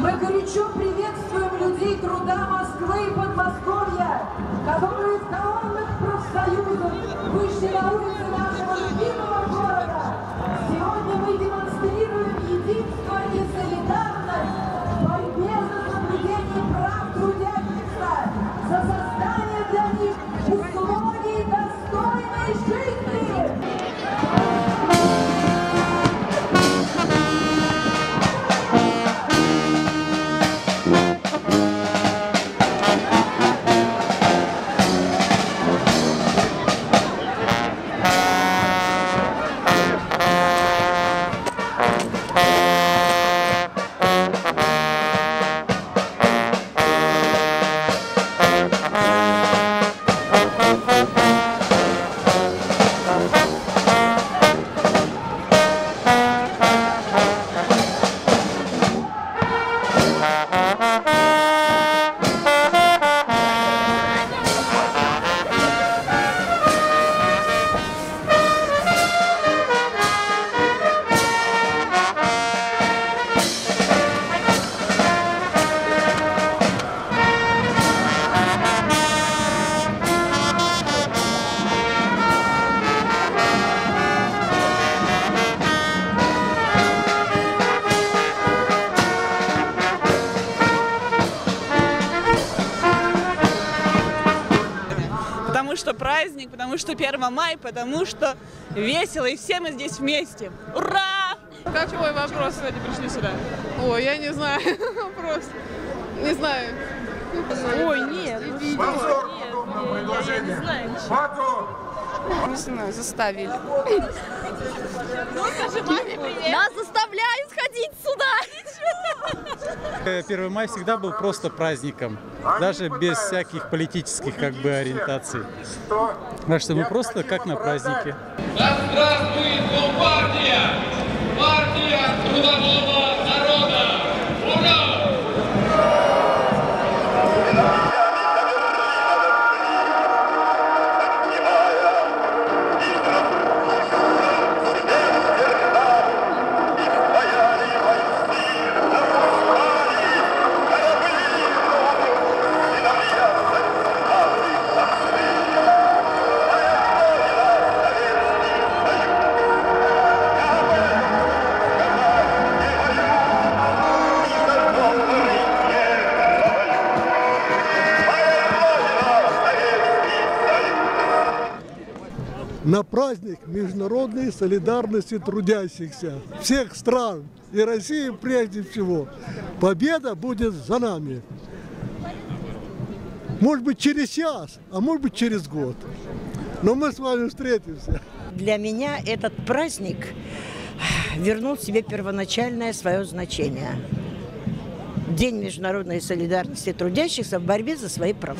Мы горячо приветствуем людей труда Москвы и Подмосковья, которые в колоннах профсоюзов вышли на улицы нашего любимого города. Сегодня мы демонстрируем единство и солидарность в борьбе за соблюдение прав трудящихся, за создание для них условий достойной жизни. Что праздник, потому что 1 мая, потому что весело, и все мы здесь вместе. Ура! Как твой вопрос сегодня пришли сюда? Ой, я не знаю. Вопрос. Не знаю. Ой, нет. Я не знаю. Не знаю, заставили. Нас заставляют ходить сюда. 1 мая всегда был просто праздником, даже без всяких политических как бы ориентаций. Так что мы просто как на празднике. Да здравствует компартия! Партия трудового народа! Ура! На праздник международной солидарности трудящихся всех стран и России прежде всего. Победа будет за нами. Может быть, через час, а может быть, через год. Но мы с вами встретимся. Для меня этот праздник вернул себе первоначальное свое значение. День международной солидарности трудящихся в борьбе за свои права.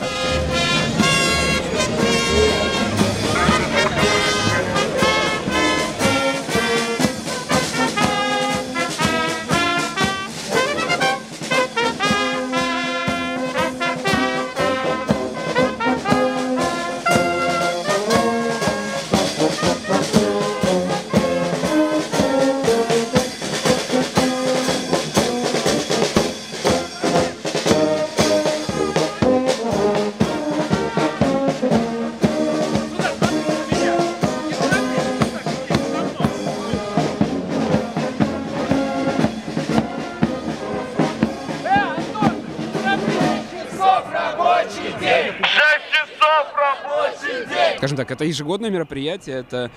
Скажем так, это ежегодное мероприятие, это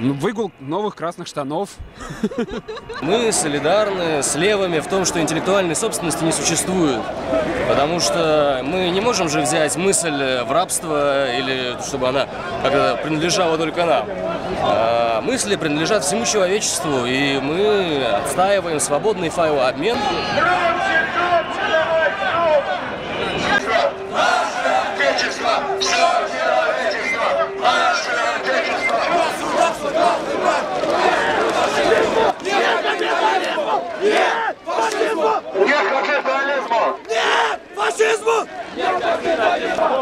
выгул новых красных штанов. Мы солидарны с левыми в том, что интеллектуальной собственности не существует. Потому что мы не можем же взять мысль в рабство, или чтобы она принадлежала только нам. А мысли принадлежат всему человечеству, и мы отстаиваем свободный файлообмен.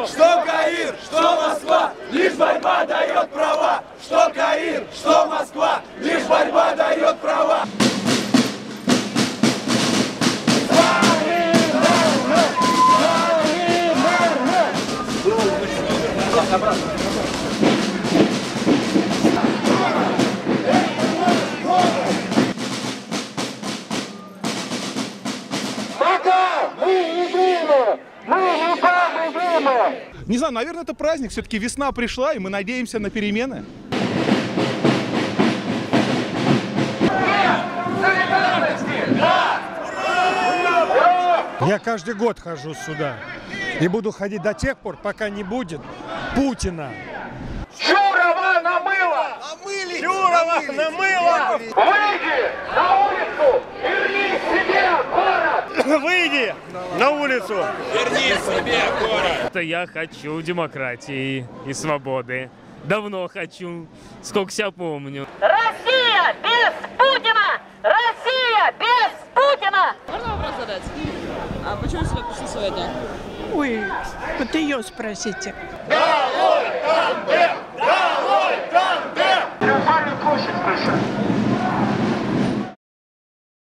Что Каир, что Москва, лишь борьба дает права. Что Каир, что Москва, лишь борьба дает права. проблемы. Не знаю, наверное, это праздник. Все-таки весна пришла, и мы надеемся на перемены. Я каждый год хожу сюда. И буду ходить до тех пор, пока не будет Путина. Чурова намыло! Намыли! Чурова намыло! Выйди на улицу! Верни себе город! Выйди на улицу! Верни себе город! Я хочу демократии и свободы. Давно хочу, сколько себя помню. Россия без Путина! Россия без Путина! Можно вопрос задать? А почему сюда пришли сегодня? Ой, вот ее спросите. Да!